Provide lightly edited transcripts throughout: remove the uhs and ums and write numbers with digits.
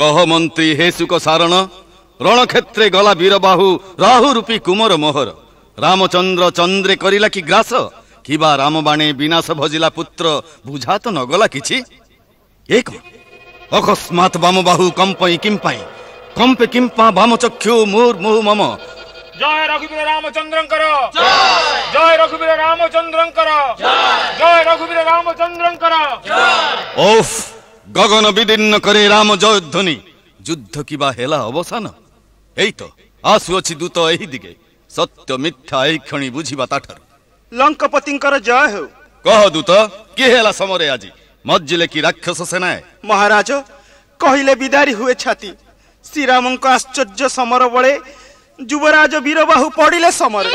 गहमंत्री हेसुक सारण रणक्षेत्रे गला वीरबाहु राहु रूपी कुमर मोहर रामचंद्र चंद्रे करिला कि ग्रास कि रामबाणे विनाश भजिला पुत्र बुझा तो नगला किछि अकस्मात बाम बाहु कंपई किंपाई कंपे किंपा बाम चक्षु मुर मुहु मम जय रघुवीर रामचंद्रंकर जय जय रघुवीर रामचंद्रंकर जय जय रघुवीर रामचंद्रंकर जय ओफ गगन विदिन्न करे राम जय ध्वनि युद्ध किबा हेला अवसान एई तो आसु अछि दूत एही दिगे सत्य मिथ्या एही खणी बुझिबा ताठर लंकापतिंकर जय हो कह दूत कि हेला समरे आजि मज्जिले कि राक्षस सेनाए महाराज कहिले बिदारी हुए छाती श्री राम को आश्चर्य समर बड़े युवराज वीरबाहु पड़िले समर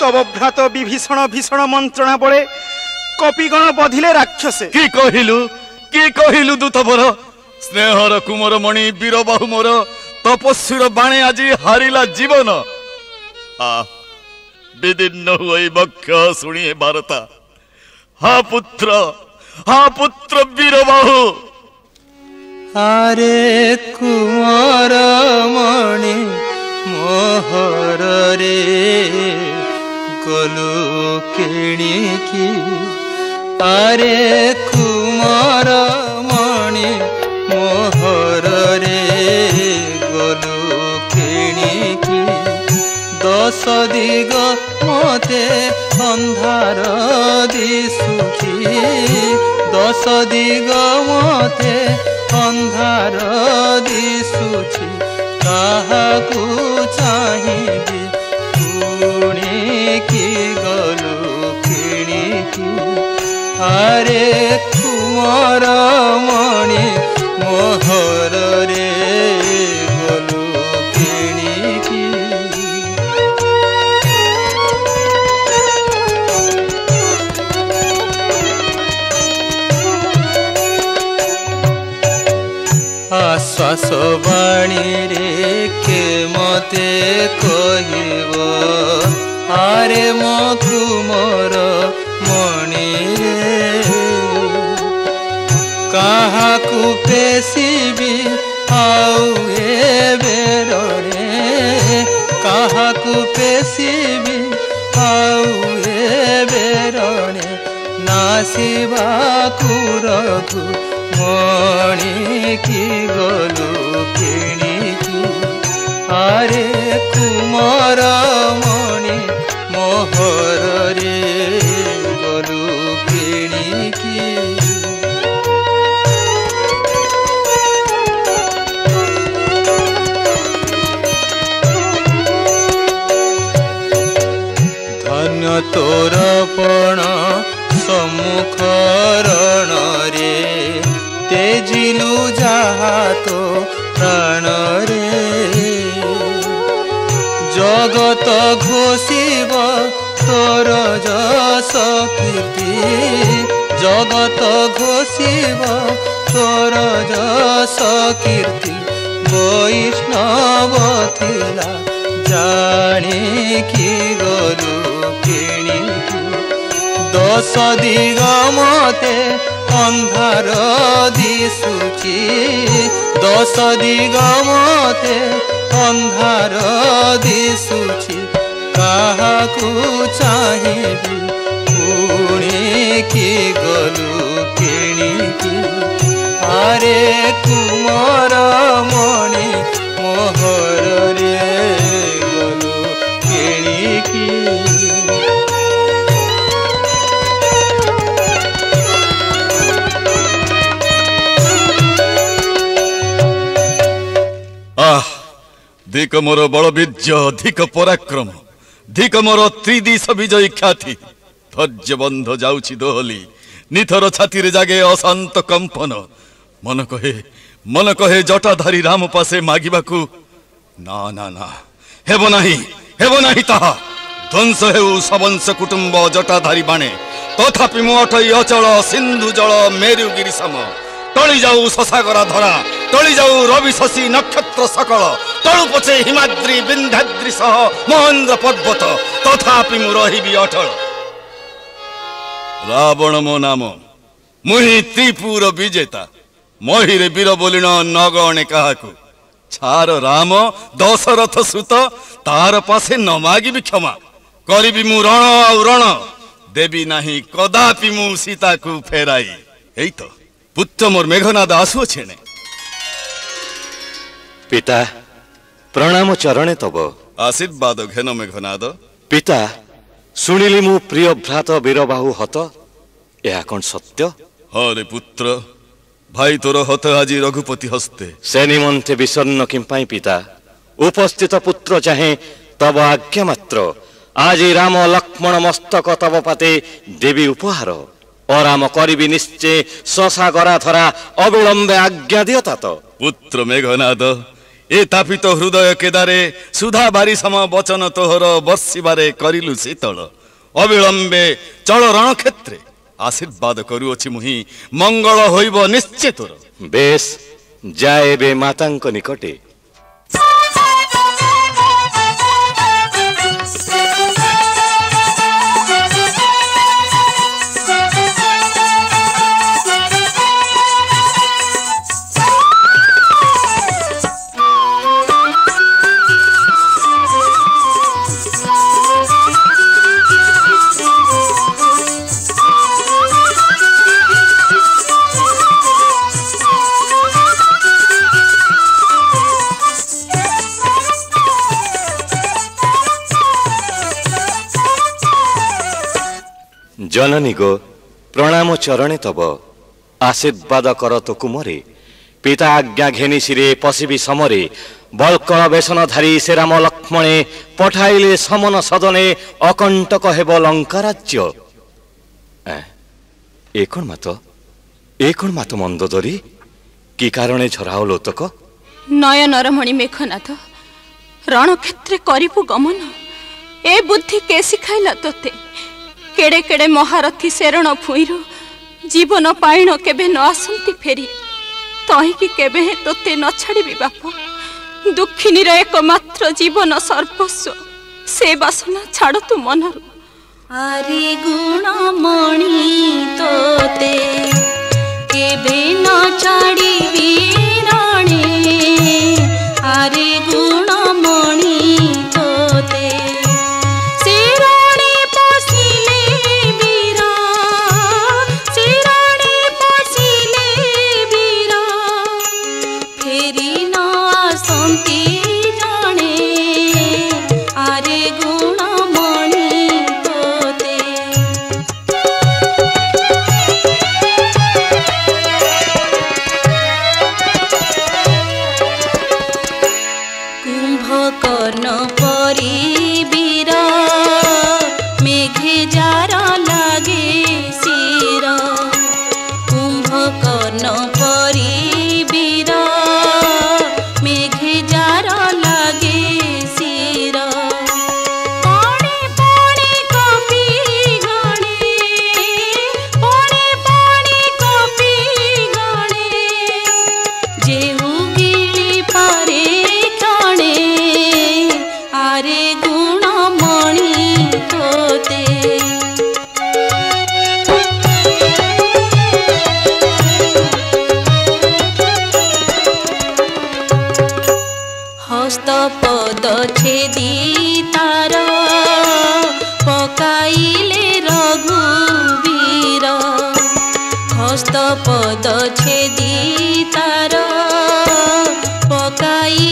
तब भ्रात विभीषण भीषण मंत्रणा बड़े कपिगण बधिले राक्षसे की कहिलु दूत बर स्नेहर कुमर मणि वीरबाहु मोर तपस्वीर बाणे आज हारिला जीवन आ विदिन्न होई बक्ष सुनिए भारता हा पुत्र वीरबाहु अरे कुमार मणि मोहर रे गलु किणिकी अरे कुमार मणि मोहर रे गलु किणिकी दस दिग मते अंधार दिशुखी दस दिग मते अंधार दिशुखी काहाकू चाहिबी किणिकी गलु किणिकी अरे कुमार मणि मोहर रे गलु किणिकी आश्वास वाणी रे के मते कहिब आरे मो कुमार मणि काहाकू पेशिबी आउ ए बेरे काहाकू पेशिबी आउ ए बेरे नासिबाकू रघु मणि की गलु किणिकी अरे कुमार मणि मोहर रे गलु किणिकी धन्य तोर पण सम्मुख रण रे तेजिलु जहा तो प्राण रे जगत घोषिब तोर जस कीर्ति जगत घोषिब तोर जस कीर्ति वैष्णव थिला जानिकी गलु किणिकी दस दिग मते अंधार दिशुखी दस दिग मते अंधार दिशुखी काहाकू चाहिबी किणिकी गलु किणिकी अरे कुमार मणि मोहर रे गलु किणिकी धिक मोर बलबीर्य धिक पराक्रम धिक मोर त्रिदिश विजयी ख्याति धैर्य बंध जाउछि दोहली निथर छाती रे जागे अशांत कंपन मन कहे जटाधारी राम पासे मागिबाकू ना ना ना हेबो नाही ताहा ध्वंस हेउ सबंश कुटुंब जटाधारी बाणे तथापि मु अटई अचल सिंधु जल मेरु गिरि सम टळी जाऊ ससागरा धरा टळी जाऊ रवि शशि नक्षत्र सकल तळु पछे हिमाद्री विंध्याद्री सह महेंद्र पर्वत तथापि मु रहिबि अटल रावण मो नाम मुहि त्रिपुर विजेता महिरे वीर बोलिण नगणे काहाकु छार राम दशरथ सुत तार पासे न मागिबि क्षमा करिबि मु रण आउ रण देबी नाही कदापि मु सीता को फेराई। एई तो पुत्र मोर मेघनाद आसु छेने। पिता प्रणाम चरणे तब आशीर्वाद घेन मेघनाद। पिता सुनिली मु प्रिय भ्राता वीरबाहु हत या कौन सत्य? हाँ रे पुत्र भाई तोर हत आज रघुपति हस्ते से निमंते विसन्न किंपाई पिता उपस्थित पुत्र चाहे तब आज्ञा मात्र आज राम लक्ष्मण मस्तक तब पाते देवी उपहार और राम करी निश्चय शशा गरा धरा अविलंबे आज्ञा दियो तात। पुत्र मेघनाद ए तापित हृदय केदारे सुधा बारी सम वचन तोहर बर्षिबारे करिलु शीतल अविलंबे चल रण क्षेत्रे आशीर्वाद करूअछि मुहि मंगल होइब निश्चय तोर। बेस जाए बे मातांक निकटे। जननी गो प्रणाम चरणे तब आशीर्वाद कर तो कुमरे पिता आज्ञा घेनी सिरे पशिबी समरे बलकल बेसनधारी से राम लक्ष्मणे पठाइले समन सदने अकंटक हेब लंका राज्य। ए कोण मात मंदोदरी की कारणे झराओ लोतक नयन रमणी मेघनाथ रण क्षेत्रे करिपु गमन ए बुद्धि के सिखाइला तोते केड़े केड़े महारथी शरण फुईरु जीवन पायण केबे न आसंती फेरी तहिकी केबे तोते न छाड़बी बापा दुखिनी रे एकमात्र जीवन सर्वस्व से बासना छाड़ तू मनरु। आरे गुणमणि तोते केबे न छाड़बी राणी। आरे गुणमणि तोते पद छेदी तार पकाइले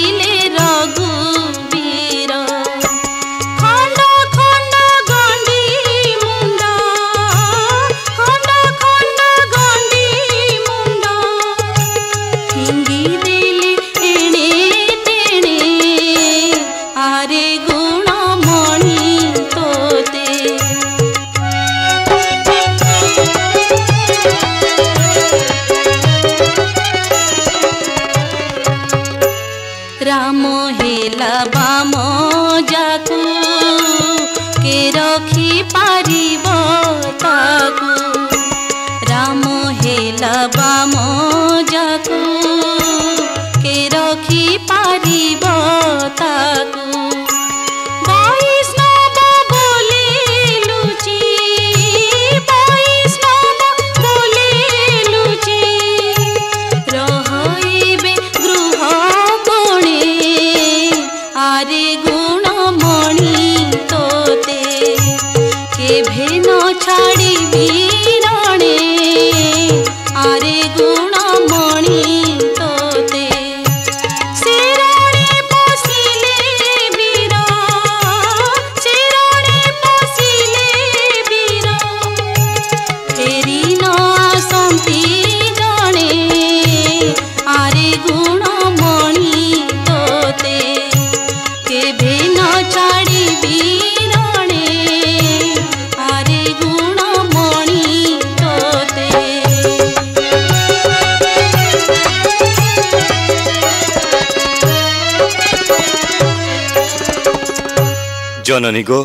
जननी गो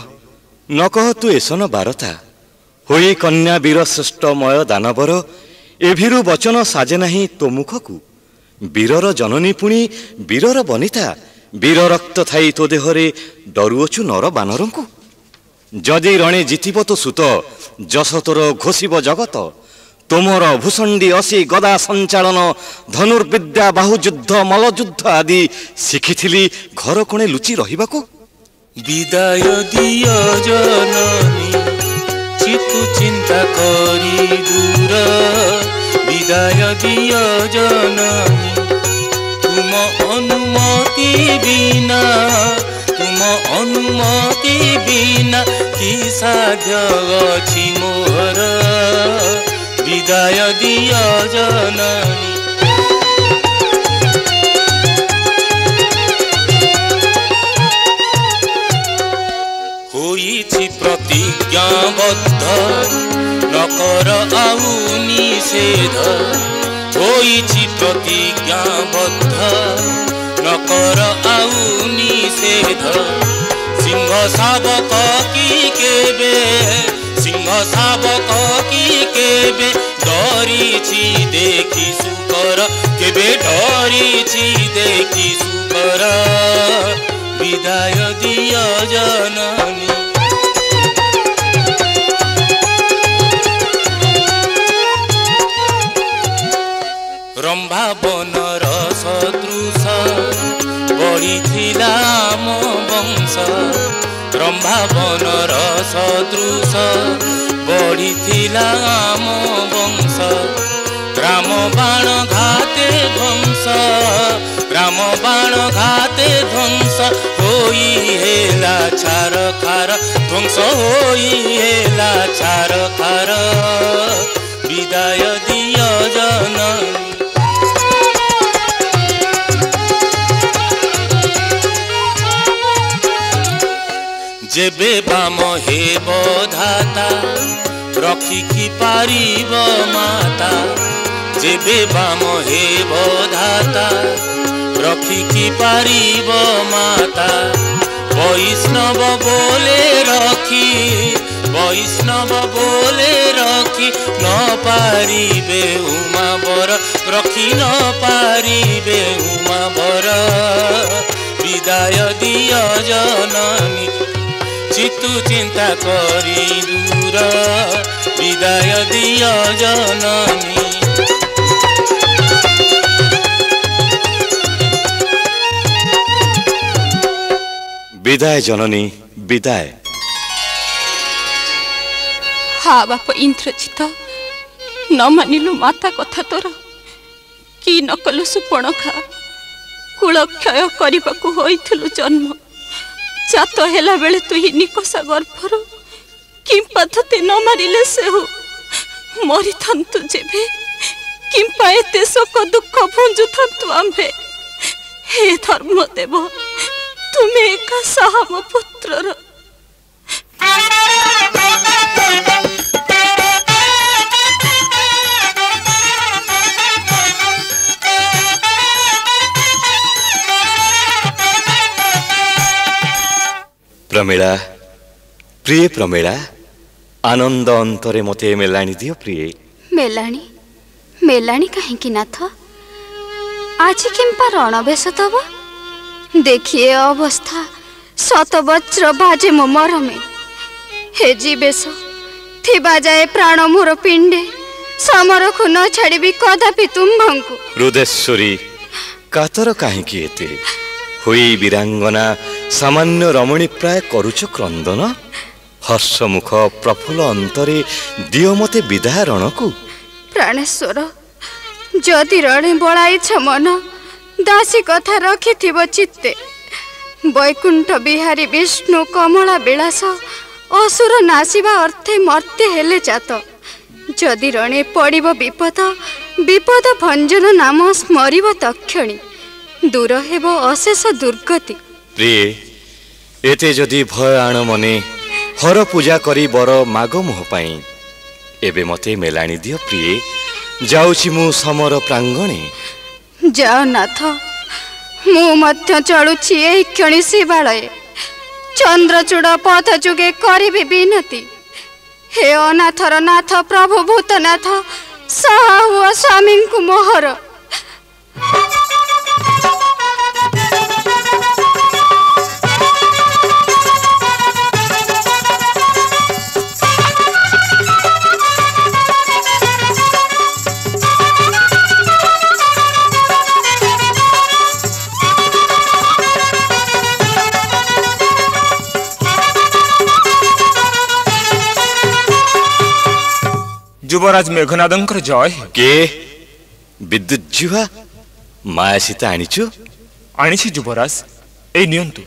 न कह तू एसन बारता हुई कन्या वीर श्रेष्ठमय दानवर एभिरु वचन साजे नाही तो मुख को वीरर जननी पुणी वीरर बनिता वीर रक्त थाई तो देहरे डरुअचु नर बानर को जदि रणे जीतब तो सुत जस तोर घोषब जगत तोमर भूषण्डी असी गदा संचालन धनुर्विद्या बाहुयुद्ध मलयुद्ध आदि शिखिथिली घर कोणे लुचि रहिबाको विदाय दियो जननी चितु चिंता करी दूर विदाय दियो जननी तुम अनुमति बिना कि साध्य अछि मोर विदाय दियो जननी प्रतिज्ञाबद्ध नकर आउ निषेध होइछि प्रतिज्ञाबद्ध नकर आउ निषेध सिंह शावक की केबे डरिछि देखि सुकर विदाय दियो जननी रंभा बनर सदृश बढ़िथिला मो वंश रंभा बनर सदृश बढ़िथिला मो वंश ग्राम बाण घाते ध्वंस होई हेला छारखार विदाय दियो जननी जेबे बाम हे बधाता रखिकी पारिब माता जेबे बाम हे बधाता रखिकी पारिब माता वैष्णव बोले रखी न पारिबे उमावर विदाय दियो जननी चितु चिंता करी दूर विदाय दियो जननी विदाय जननी विदाय। हाँ बाप इंद्रजित न मानिलु माता कथा तोर कि न कलु सुपण खा कुलक्षय करने होइथिलु जन्म जात हेला बेले तु ही निकोसा गर्भर किंपा ते न मारिले से हो मरी थांतु जेबे किंपा एते शोक दुख भुंजु थांतु आम्भे हे धर्मदेव तुमे एका साहा मो पुत्रर प्रमिला प्रिय प्रमिला आनंद अंतरे मते मेलाणी दियो प्रिय मेलाणी कहीं नाथ आज किंपा रणवेश तब देखिए अवस्था शतवज्र बाजे मो मरमे हे जीवेश थिबा जाए प्राण मोर पिंडे समर खुन छाड़ी कदापि तुम्भंकु रुदेश्वरी कातर कहीं हुई वीरांगना सामान्य रमणी प्राय करुच क्रंदन हर्षमुख प्रफुल्ल अंतरे दियो मते विदाय रणकु प्राणेश्वर जदि रणे बड़ाई मन दासी कथा रखि चित्ते वैकुंठ बिहारी विष्णु कमला विलास असुर नासिबा अर्थे मर्ते हेले जात जदि रणे पड़िब विपद भंजन नाम स्मरिब तक्षणी दूर हेबो अशेष दुर्गति प्रिय एते जदि भय आण मने हर पूजा करी बर माग मोह पाई एबे मते मेलाणी दियो प्रिय जाउछि मु समर प्रांगणे जाओ नाथ मु मध्य चलुछि ए क्षणी शिवालय चंद्रचूड़ पथ जुगे करिबे विनती हे अनाथर नाथ प्रभु भूतनाथ साहा हुआ स्वामी को मोहर युवराज मेघनादंकर जय के विद्युत जुहा माया सीता आनी युवराज ए नियंतु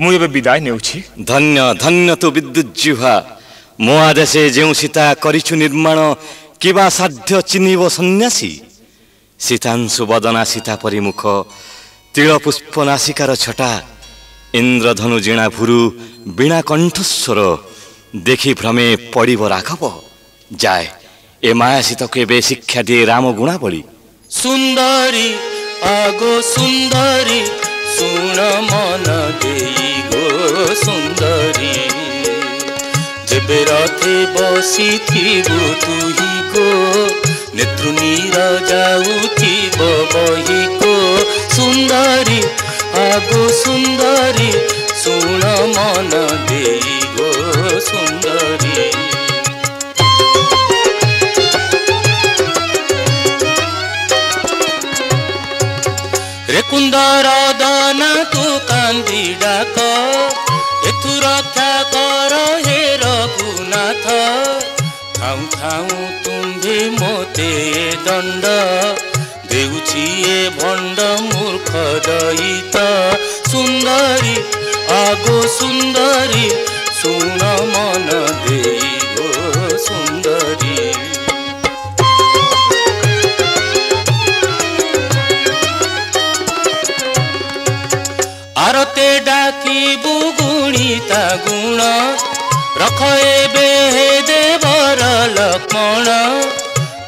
मु एबे विदाय नेउछि धन्य धन्य तु विद्युत जुहा मो आदेशे जेउ सीता करिछु निर्माण किबा साध्य चिनिबो सन्यासी सीतांशु बदना सीता परिमुख तिल पुष्प नासिकार छटा इंद्रधनु जिणा भुरु बीणा कंठस्वर देखि भ्रमे पड़िब राघव जाय ए माया सीता के बे शिक्षा दिए राम गुणावली सुंदरी आगो सुंदरी सुन मन देई गो सुंदरी जबे राथे बसी थी गो तू ही को नेत्रु नीरा जाऊ थी बही को सुंदरी आगो सुंदरी सुन मन देई गो सुंदरी कुंदर दाना तू कांदी डाक एथु रक्षा कर हे रघुनाथ थाऊ थाऊ तुम्हें मोते दंड देउछि ए भंड मूर्ख दयित सुंदरी आगो सुंदरी सुन मन देई गो सुंदरी आरते डाकी बुगुणीता गुण रख एबे हे देवर लक्ष्मण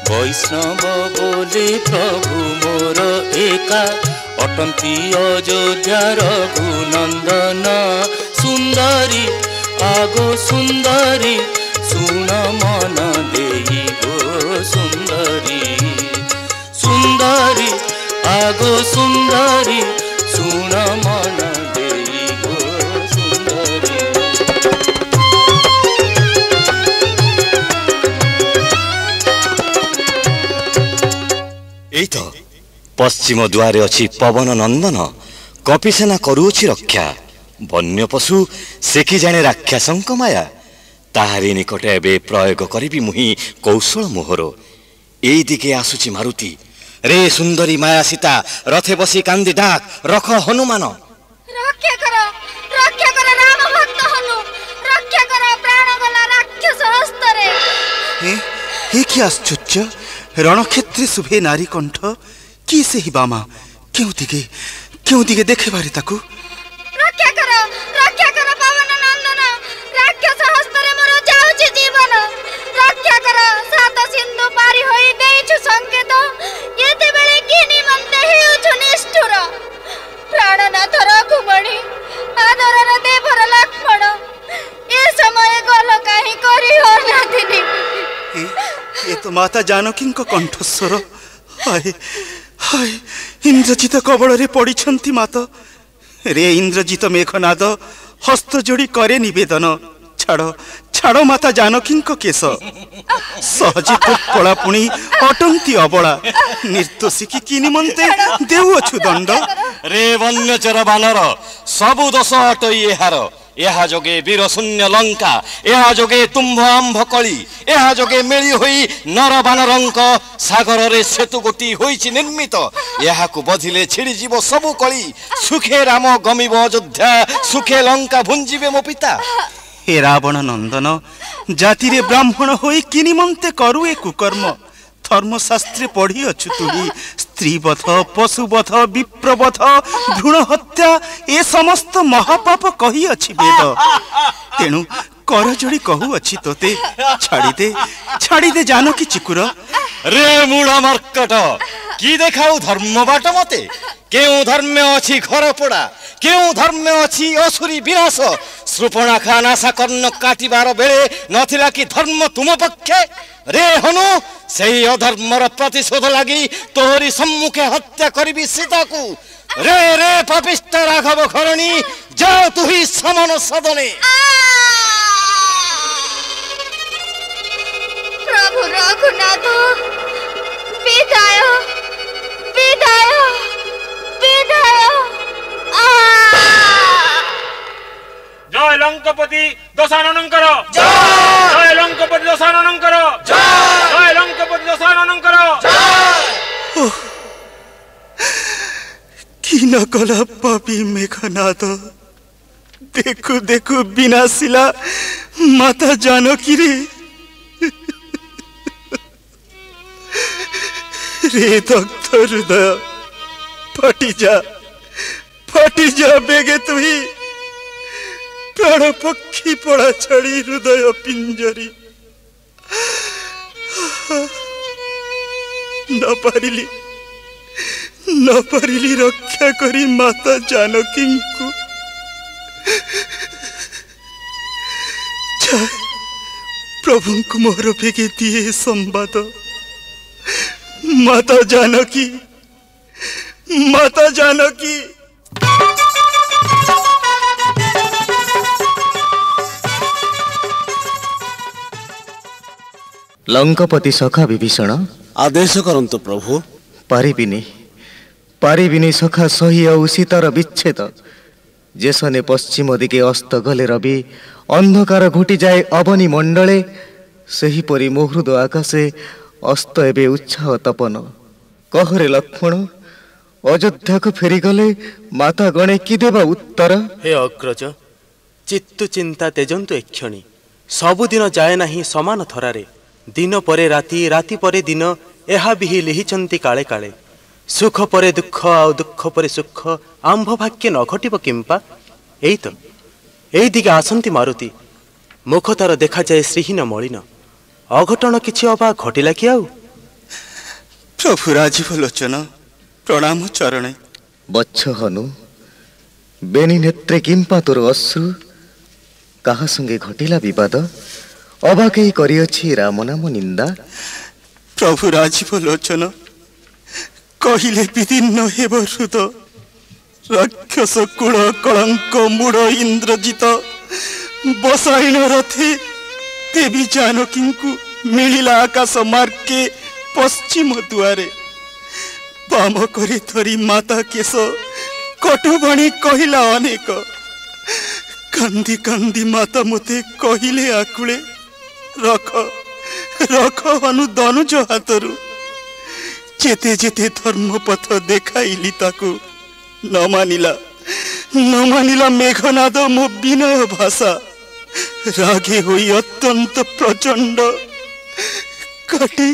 वैष्णव बोले प्रभु मोर एका अटंती अयोध्या रघुनंदन सुंदरी आगो सुंदरी सुन मन देई गो सुंदरी सुंदरी आगो सुंदरी सुन मन देई गो सुंदरी एई तो पश्चिम द्वारे अछि पवन नंदन कपिसेना करूछि रक्षा वन्य पशु सेकी जाने राक्षसंक माया ताहारी निकट एबे प्रयोग करिबि मुहि कौशल मोहरो एई दिके आसुछि मारुति रे सुंदरी माया सीता रथे बसी कांदी डाक रख हनुमान रक्षा करो राम भक्त हनु रक्षा करो प्राण गला राक्षस हस्तरे हे कि आश्चर्य रणक्षेत्र सुभे नारी कंठ की सेहि बामा क्यों दिगे देखे बारे ताकू रक्षा करो पवन नंदन राक्षस हस्तरे मोर जाउछि जीवन रक्षा करो सात सिंधु पारी होई देइछु संकेत प्राणनाथ रघुमणि आदरर देवर लक्ष्मण ए समय गल काहि करी हो नाथिनी ये तो माता जानकी को कंठस्वर हाय हाय इंद्रजीत कबल रे पड़िछंती माता रे इंद्रजीत मेघनाद हस्त जोड़ी करे निवेदन छाड़ो छाड़ो माता जानकी को केश सहजी तो कला पुणी अटंती अबला निर्दोषिकी कि निमंते देउछु दंड रे वन्यचर बानर सबु दोष हटई एहार एहा जोगे वीर शून्य लंका एहा जोगे तुम्भ आंभ कली एहा जोगे मेली होई नर बानरंक सागर रे सेतु गोटी होईछि निर्मित एहा को बधिले छिड़ी जीव सबु कली सुखे राम गमिबो अयोध्या सुखे लंका भुंजिबे मो पिता हे रावण नंदन जाति रे ब्राह्मण होई कि निमंते करू ए कुकर्म धर्मशास्त्रे पढ़ी अच्छु तुड़ी स्त्रीवध पशुवध विप्रवध भ्रूण हत्या ए समस्त महापाप कही अच्छी वेद तेणु कर जोड़ी कहू अच्छी तोते छाड़ी दे जानो कि चिकुर रे मुड़ा मर्कट की देखाऊ धर्म बाट मते क्यों धर्म अच्छी घर पोड़ा क्यों धर्म अच्छी असुरी विनाश श्रुपणा खानाशा कर्ण काटिबार बेले नथिला कि धर्म तुम पक्षे रे हनु से अधर्मर प्रतिशोध लगी तोहरी सम्मुखे हत्या करी सीता को रे रे पापिष्ट राघव खरणी जाओ तु ही समन सदने प्रभु रघुनाथ विदाय विदाय विदाय आ जय लंकापति दशाननंकर जय लंकापति दशाननंकर जय लंकापति दशाननंकर जय किना कला पापी मेघनाथ देखो देखो विनाशिला माता जानकी रे रे दग्ध हृदय फटी जा बेगे तुही प्राण पक्षी पड़ा छड़ी हृदय पिंजरी न पारिली रक्षा करी माता जानकींकु प्रभुंकु मोर बेगे दिए संवाद माता जानकी लंकापति सखा विभीषण आदेश करंतु प्रभु पारिबिनी सखा सही आउ सीतार विच्छेद जेसने पश्चिम दिके अस्त गले रवि अंधकार घुटी जाए अवनी मंडले सही परि मोहृद आकाशे अस्त एवं उत्साह तपन कहरे लक्ष्मण अयोध्या को फेरीगले माता गणे कि देवा उत्तर हे अग्रज चित्तु चिंता तेजंतु एक्षणी सबुदिन जाए ना समान थरारे दिन परे राति राति परे दिन यह भी लिहिचंती काले काले सुख परे दुख आ दुख परे सुख आंभ भाग्य न घटिबो किंपा एई तो एई दिगे आसंती मारुति मुख तार देखा जाए श्रीहीन मलिन अघटन किछि अबा घटिला कि आउ प्रभु राजीव लोचन प्रणाम चरणे बच्छ हनु बेनी नेत्रे किंपा तोर अश्रु कहा संगे घटिला विवाद अबा कई करियछि राम नाम निंदा प्रभु राजीव लोचन कहिले विदिन्न हेबो सुत राक्षस कुल कलंक मूड इंद्रजीत बसाइन रथी देवी जानकींकु मिलिला आकाश मार्ग के पश्चिम दुआरे बाम करी थरी माता केश कटुबणी कहला अनेक कांदी कांदी माता मते कहले आकुले रख रख अनु दनुज हातरू जेते जेते धर्मपथ देखाइली ताकू न मानिला मेघनाद मो विनय भाषा रागे हुई अत्यंत प्रचंड काटे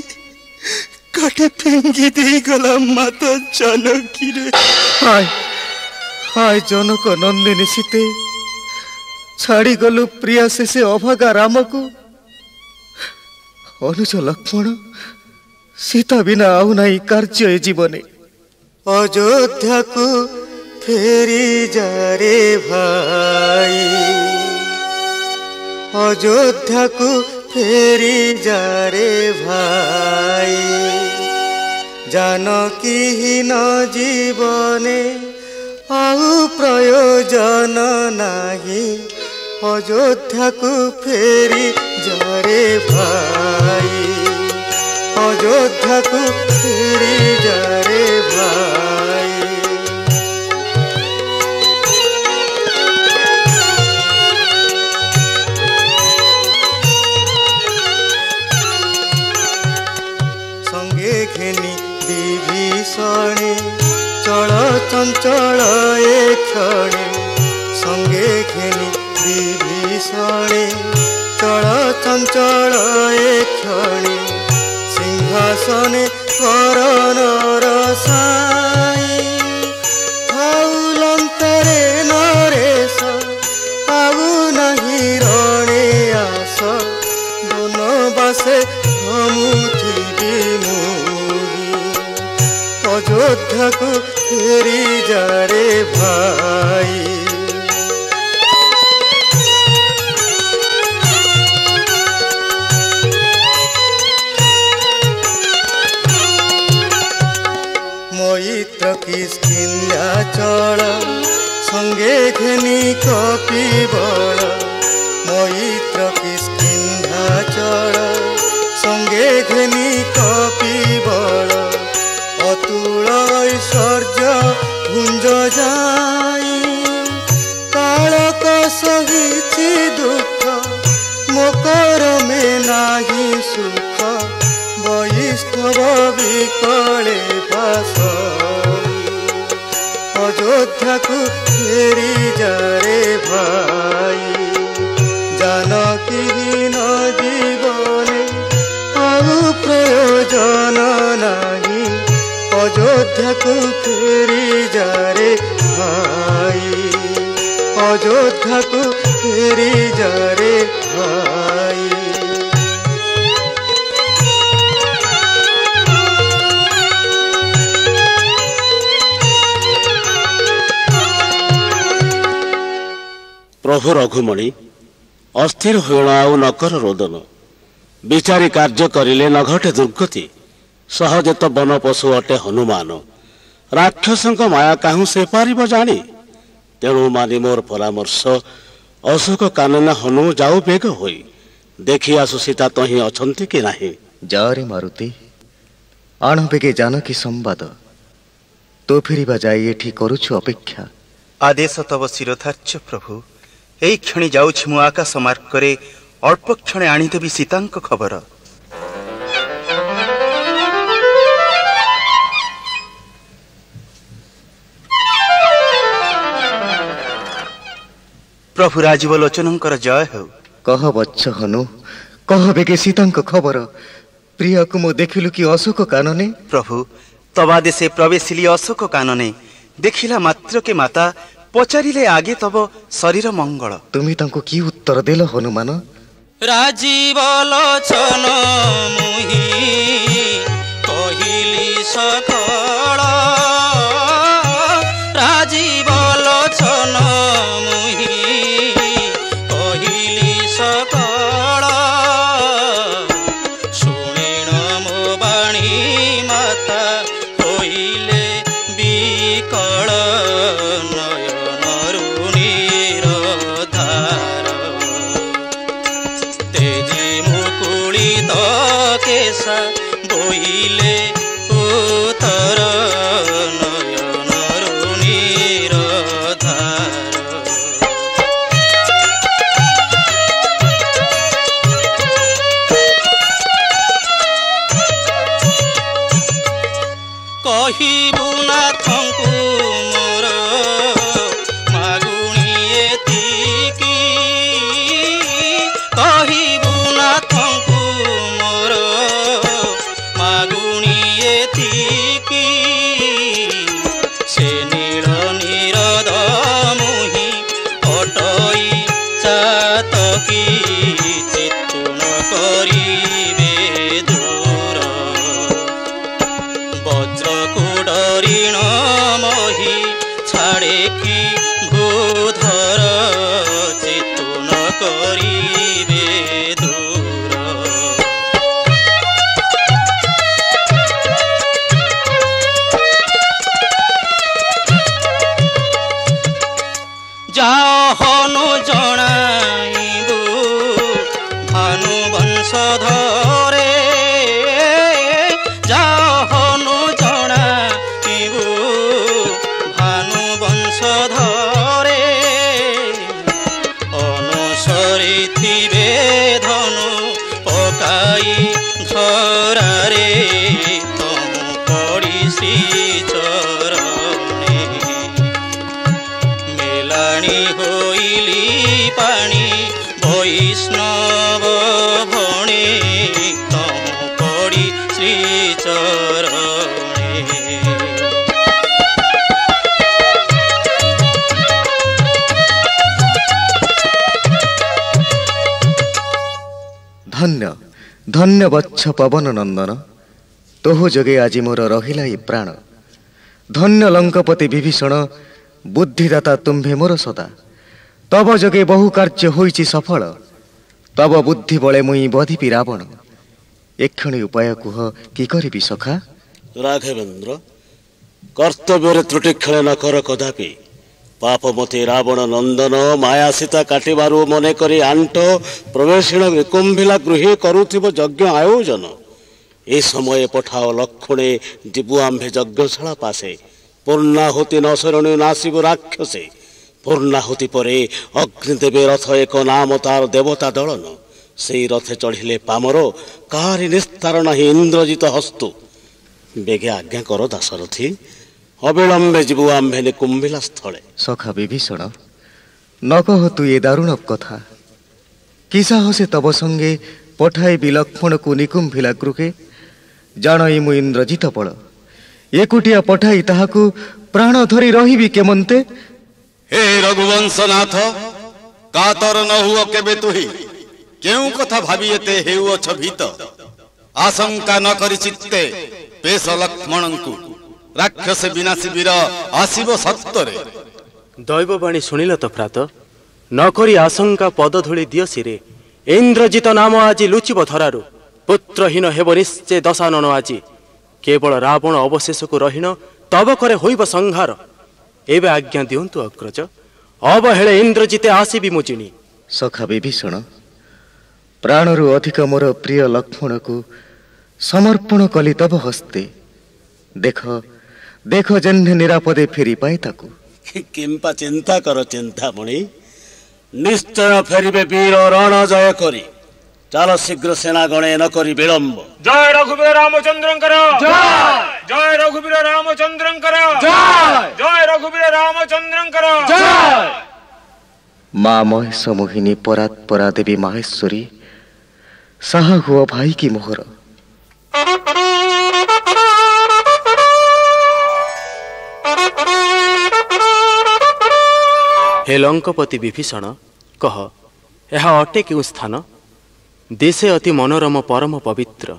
काटे फेंगी दे गला माता जानकी रे हाय हाय जनक नंदिनी सीते छाड़ी गलु प्रिया से अभागा राम को अनुज लक्ष्मण सीता बिना आउ नहीं कार्य जीवने अयोध्या को फेरी जा रे भाई अयोध्या को फेरी जा रे भाई जानकी ही न जीवने आउ प्रयोजन नाही अयोध्या को फेरी जा रे भाई अयोध्या को फेरी जा रे भाई चल चंचल ए क्षणे संगे घेनी विभीषणे चल चंचल ए क्षणे ভাসনে করণ রসাই হউলন্তরে নরেশ পাবু নাহি রণে আস বনবাসে ধমুথিবি মোহি অযোধ্যাকু ফেরি যারে ভাই। किस्किल्याचल संगे घेनी कपि बल मैत्र किस्किल्याचल संगे घेनी कपि बल अतुल ऐश्वर्य भुंज जाई कालक सहिछि दुख मकर में नाही सुख वैष्णव विकले भास अयोध्या को फेरी जारे भाई। जानकी न जीवने आउ प्रयोजन नाही अयोध्या को फेरी जारे भाई। अयोध्या को फेरी जारे भाई। प्रभु रघुमणि अस्थिर होण आउ नकर रोदन विचारी कार्य करिले नघटे दुर्गति सहजे तो बन पशु अटे हनुमान राक्षसों माया काहू से पारिबो जानी तेणु मानि मोर परामर्श अशोक कानना हनु जाऊ बेग होई देखि आसु सीता तहि अछंती कि नाही। जारे मारुति आण बेगे जानकी संवाद तो फिरिबा जाई एठी करूछु अपेक्षा। आदेश तब शिरोधार्य प्रभु एई क्षणी जाऊछि मु आकाश मार्गरे अल्प क्षणे आनीदेवी सीतांक खबर। प्रभु राजीव लोचनंकर जय हो। कह बच्च हनु कह बेगे सीतांक खबर प्रिया को मु देखिलु कि अशोक कानने। प्रभु तबादे से प्रवेशिली अशोक कानने देखिला मात्र के माता पचारिले आगे तब शरीर मंगल तुम्हें की उत्तर देल हनुमान। राजीव लोचन मुहि कहिली सकल राजीव लोचन मुहि कहिली सकल सुनिण मो बाणी माता कहिले विकल बोइले उतर नयन रुणीर धार। कहबुनाथंकु मोर मागुणी एतिकी कहबुनाथंकु वैष्णव भणी तम पड़ी श्री धन्य धन्य वत्स पवन नंदन तोह जगे आज मोर रहिला ए प्राण। धन्य लंकापति विभीषण बुद्धिदाता तुम्भे मोर सदा। तब जगे बहु कार्य होईछि सफल तब बुद्धि बले मुई बधिपि रावण। एक्षणी उपाय कुह कि करिबि सखा। राघवेन्द्र कर्तव्य त्रुटि क्षण न कर कदापि। पापमती रावण नंदन माया सीता काटिबारू मने करी आंट प्रवेशण विकुंभिला गृहे करूथिबो यज्ञ आयोजन। ए समय पठाओ लक्षणे जीवु आंभे यज्ञशाला पासे। पूर्णाहुति न शरणे नासिबो राक्षसे। पूर्णाहुति परे अग्निदेवे रथ एक नाम तार देवता दलन। सेई रथे चढ़िले पामर कारि निस्तार नाही इंद्रजित हस्तु। बेगे आज्ञा कर दासरथी अविलम्बे जीवु आंभे निकुंभिला स्थले। सखा विभीषण न कह तु ये दारुण कथा। कि साहसे तब संगे पठाइबि लक्ष्मण को निकुंभिला गृहे। जाणई मु इंद्रजित बल एकुटिया पठाई ताहाकू प्राण धरी रहिबि केमन्ते। हे रघुवंशनाथ कातर न हुओ केबे तुही। केउ कथा भाबी एते हेउछ भीत। आशंका न करि चित्ते पेश लक्ष्मणंकु। राक्षस विनाशी वीर आसीब सत्तरे। दैव वाणी सुनिल तो प्रात। न करी आशंका पद धूली दिय सिरे। इंद्रजित नाम आज लुचिब धरारू। पुत्रहीन हेब निश्चय दशानन आज। केवल रावण अवशेष को रहीण तब करे होइब संहार। एबे आज्ञा दियंतु अग्रज अब हेले इंद्रजिते आसीबि मुचिनी। सखा विभीषण प्राणरू अधिक मोर प्रिय लक्ष्मण को समर्पण कली तब हस्ते। देख देख जन्ने निरापदे फेरी पाए ताकू। किंपा चिंता करो चिंतामणि। निश्चय फेरिबे वीर रण जय करी। चलो शीघ्र सेना गणे न करी विलंब। जय रघुवीर रामचंद्रंकर जय। जय रघुवीर रामचंद्रंकर जय। जय रघुवीर रामचंद्रंकर जय। माँ महेश मोहिनी परात परा देवी माहेश्वरी साहा हुआ भाई की मोहर। हे लंकापति विभीषण कह यह अटे क्यों स्थान। देशे अति मनोरम परम पवित्र।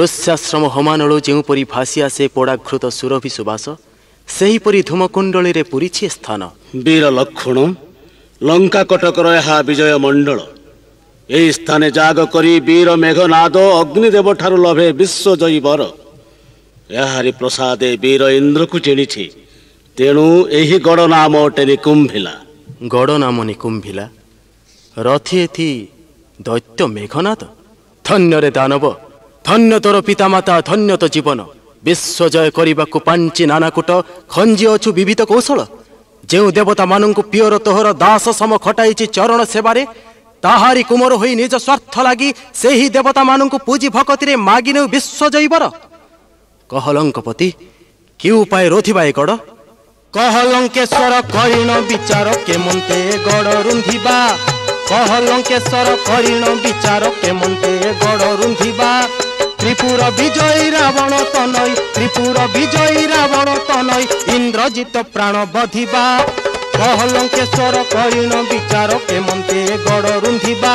ऋष्याश्रम होमानलु जेउपरि भासी आसे पोड़ाघृत सुरभि सुवास सेहीपरि धूमकुंडली पूरीछि स्थान। वीर लक्ष्मण लंका कटकर यहाँ विजय मंडल। यही स्थाने जाग करी वीर मेघनाद अग्निदेव ठार लभे विश्वजयी वर। याहारी प्रसादे वीर इंद्र को चिणिछि तेणु यही गड़ नाम अटे निकुंभिला। गड़ नाम निकुंभिला रथी एथि दैत्य मेघनाथ। धन्य रे दानव धन्य तोर पितामाता धन्य तो जीवन। विश्व जय करने पांचि नानाकूट खंजी अछु विविध कौशल। जो देवता मानू पियर तोहर दास सम खटाई चरण सेवारे ताहारी कुमर हो निज स्वार्थ लगी से ही देवता मानू पूजी भक्ति मागि ने विश्व जयवर। कह लंकापति कि उपाय रोधिबा ए गड़। कह लंकेश्वर करिण विचार केमन्ते गड़ रुंधिबा। कह लंकेश्वर करिण विचार केमन्ते गड़ रुंधिबा। त्रिपुर विजयी रावण तनय। त्रिपुर विजयी रावण तनय इंद्रजित प्राण बधिबा। कह लंकेश्वर करिण विचार केमन्ते गड़ रुंधिबा।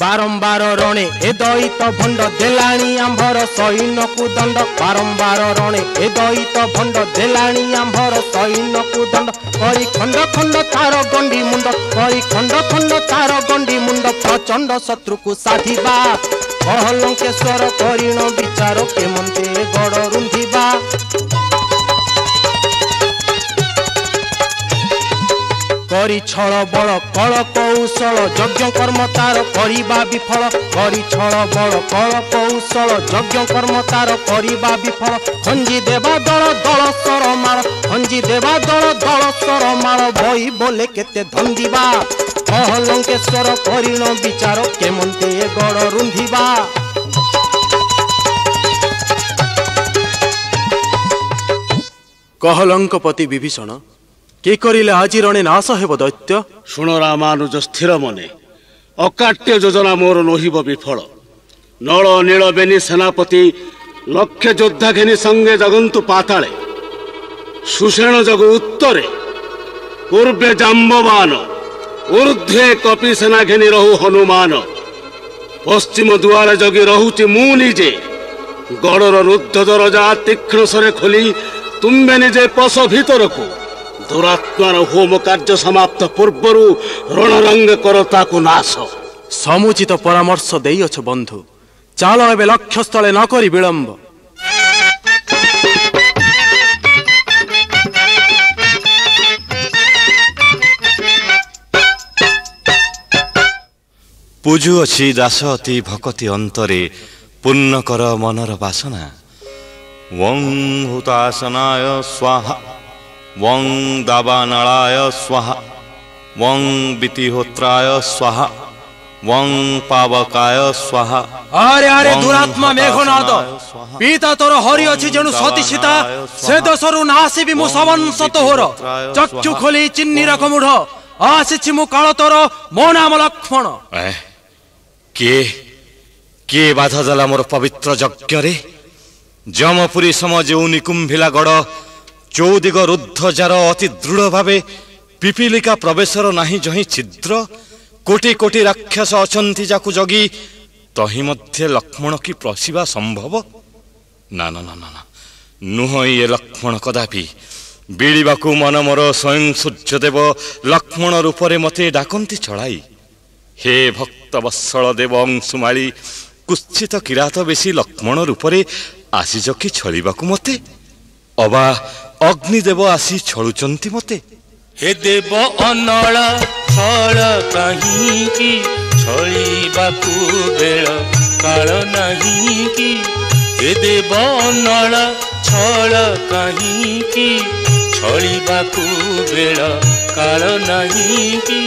बारंबार रणे ए दैत भंड देलाणी आंभर सैन्य को दंड। बारंबार रणे ए दैत भंड देलाणी आंभर सैन्य को दंड। करी खंड खंड तार गंडी मुंड। करी खंड खंड तार गंडी मुंड प्रचंड शत्रु को साधिबा। कह लंकेश्वर करिण विचार केमन्ते गड़ रुंधिबा। करी छल बड़ कल कौशल यज्ञ कर्म तार करिबा विफल। करी छल बड़ कल कौशल यज्ञ कर्म तार करिबा विफल। खंजी देवा दल दल सर मार। खंजी देवा दल दल सर मार भई बोले केते धंदिबा। कह लंकेश्वर करिण विचार केमन्ते गड़ रुंधिबा। कह लंकापति विभीषण के करिले आज रणे नाश हेब दैत्य। शुण रामानुज स्थिर मने अकाट्य योजना मोर नोहिब विफल। नल नील बेनी सेनापति लक्ष्य योद्धा घेनी संगे जगंतु पाताले। सुषेण जग उत्तरे पूर्वे जाम्बवान ऊर्ध्वे कपिसेना घेनी रहू हनुमान पश्चिम द्वार जगी रहुची मु निजे गड़र रुद्ध दरजा तीक्ष्ण सरे खोली तुम्हें निजे पश भीतर को दुरात्मार होम कार्य समाप्त पूर्वर रणरंग करता को नाश समुचित परामर्श देई अछ बंधु चाल एवं लक्ष्य स्थले न करी विलंब पूजु अच्छी दास अति भक्ति अंतरे पुण्य कर मनर वासना वं हुतासनाय स्वाहा वं दावानलाय स्वाहा वं वितिहोत्राय स्वाहा वं पावकाय स्वाहा। अरे अरे दुरात्मा मेघनाद पीता तोर हरि अच्छी जेणु सती सीता से दशरू ना आसबि मु सवन सत होर चक्षु खोली चिन्नी रख मुढ़ आसी मु काल तोर मो नाम लक्ष्मण। के के बाधा देला मोर पवित्र यज्ञ रे जमपुरी सम जो निकुंभिला गड़ चौदिग रुद्ध जार अति दृढ़ भावे पिपीलिका प्रवेशर नाही जही छिद्र कोटि कोटि राक्षस अछंती जाकु जगी तही मध्ये लक्ष्मण की प्रसिवा संभव ना ना ना ना नुह ये लक्ष्मण कदापि बीड़ाकू मन मोर स्वयं सूर्यदेव लक्ष्मण रूप से मत डाकती छड़ाई हे भक्त वत्सल देव अंशुमाली कुत्सित किरात बेसी लक्ष्मण रूप से आसीज कि छलवाक मते अबा अग्निदेव आसी छलुंट मते हे देव अनला छल कहीं कि छलवाकू बेल काल नहीं कि हे देव अनला छल कहीं कि छलवाकू बेल काल नहीं कि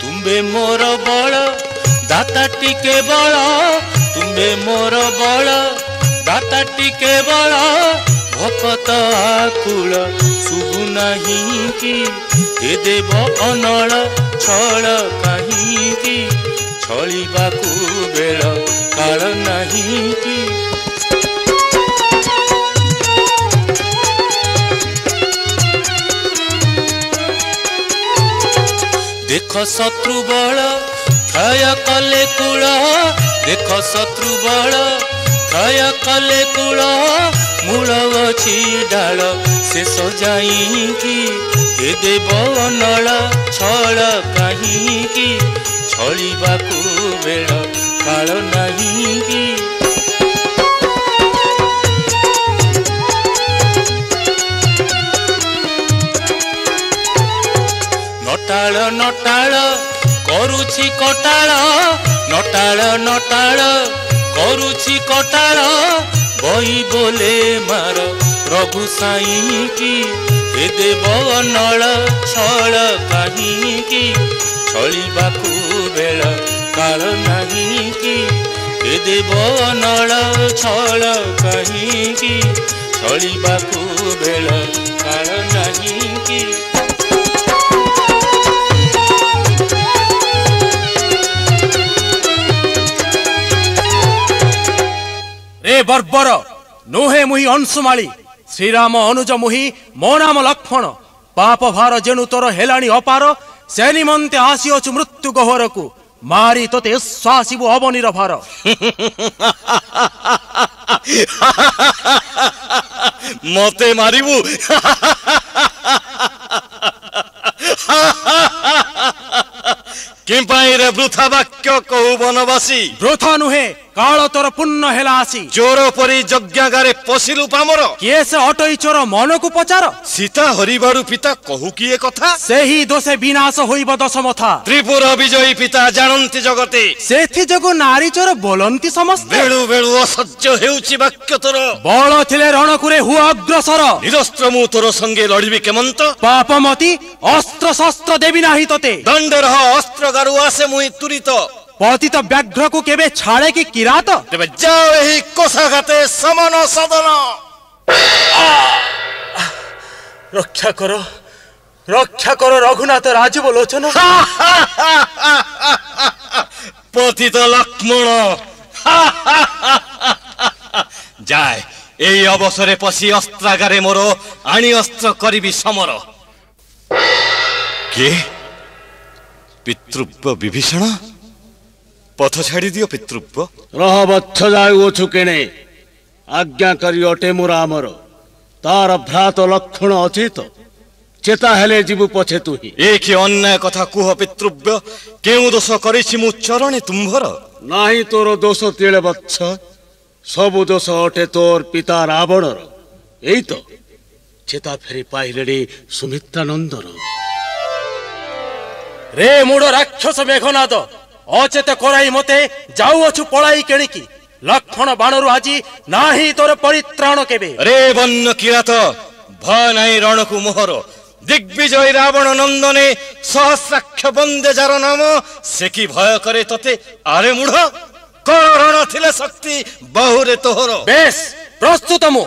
तुम्हें मोर बल दाता टिके बल तुम्हें मोर बल दाता टिके बल भक्त आकुल शुभु नहीं कि हे देव अनल छल कहीं कि छलवाकू बेल काल नहीं कि देख शत्रु बल क्षय कले कूल देख शत्रु बल क्षय कले कूल मूल अच्छी डाल शेष जाइकी हे देव नल छल कहीं कि छलवाकू बेल काल नहीं कि नटाल नटाल करुछि कटाल नटाल नटाल करुछि कटाल बई बोले मार रघु साई की हे देव नल छल कहीं कि छलवाकू बेल काल नहीं कि हे देव नल छल कहीं कि छलवाकू बेल काल नहीं कि ए बर्बर नुहे मुहि अंशुमाली श्रीराम अनुज मुहि मो नाम लक्ष्मण पाप भार जेणु तोर हेलाणी अपार से निमंते आसी अचु मृत्यु गहर को मारी तोते आसबु अवनीर भार मते मारिबु रे वृथा वाक्य कहू बनवासी वृथा नुहे काल तोर पुण्य हेला आसी जोर परी यज्ञागारे पशिलु पामर किए से अटई चोर मन को पचार सीता हरिबारू पिता कहू किए कथा सेही दोषे विनाश होइब दशमथा त्रिपुर विजयी पिता जानंती जगते सेथि जगो नारी चोर बोलंती समस्त बेळु बेळु असह्य हेउची वाक्य तोर बळ थिले रणकुरे हु अग्रसर निरस्त्र मु तोर संगे लढिबि केमंत पापमती अस्त्र शस्त्र देबि नाही तते दंड रह अस्त्र गारु आसे मुई तुरित पतित व्याघ्र को केबे छाड़े की किरात तेबे जाओ एही कोषाघाते समन सदन रक्षा करो रघुनाथ राजीव लोचन पतित लक्ष्मण जाए यही अवसर पशी अस्त्रागारे मोर आनी अस्त्र करी समर के पितृव्य विभीषण पथ छाड़ी दियो पितृव्य रह बच्छ जाऊ छुकेणे आज्ञा करी अटे मोर आमर तार भ्रात लक्षण अचित चेता हेले जीव पछे तु ही एक अन्याय कथा कह पितृव्य क्यों दोष करिछि मु चरणे तुम्भर नाही तोर दोष तेले बच्छ सबु दोष अटे तोर पिता रावण यही तो चेता फेरी पाइले सुमित्रा नंदर रे मूड राक्षस मेघनाद अचेत कराई मते जाऊअु पलाई केणिकी लक्षण बाणरू आज नाही तोर परित्राण केबे रे वन्न किरात भय नाही रण को मोहर दिग्विजय रावण नंदने सहस्राक्ष बंदे जार नाम से कि भय करे तते आरे मूढ़ करण थिले शक्ति बहुरे तोहर बेस प्रस्तुत मु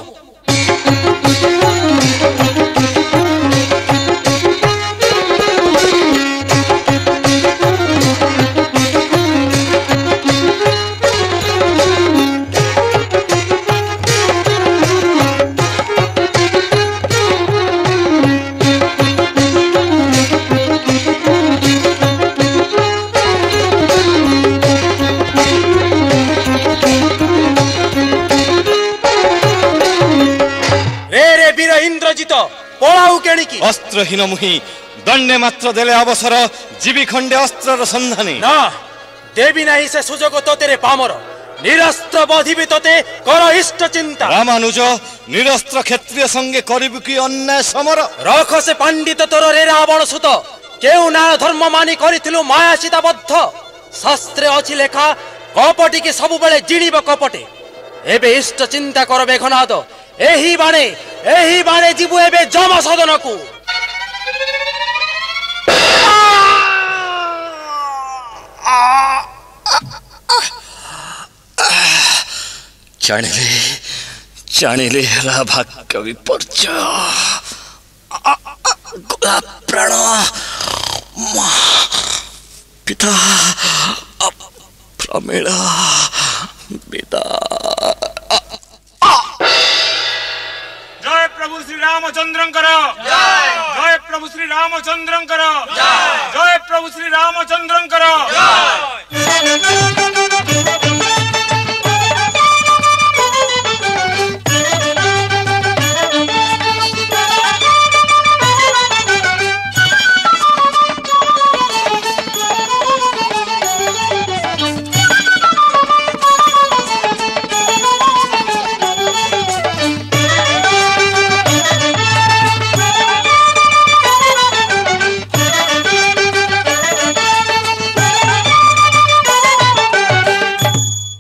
अस्त्रहीन मुहि दंडे मात्र देले अवसर जीवी खंडे अस्त्र संधानी ना देवी नाही से सुजोग तो तेरे पामर निरस्त्र बधिबी तोते कर इष्ट चिंता रामानुज निरस्त्र क्षेत्रीय संगे करिबु की अन्याय समर रख से पंडित तोर रे रावण सुत केउ ना धर्म मानी करिथिलु माया सीता बद्ध शास्त्रे अछि लेखा कपटी के सब बेले जिणीब कपटे एबे इष्ट चिंता कर मेघनाद एही बाणे जीवु एबे जम सदन को जानिले जानिले हला भाग्य विपर्य प्राण पिता प्रमेला पिता जय प्रभु श्री रामचंद्रंकर जय प्रभु श्री रामचंद्रंकर जय प्रभु श्री रामचंद्रंकर।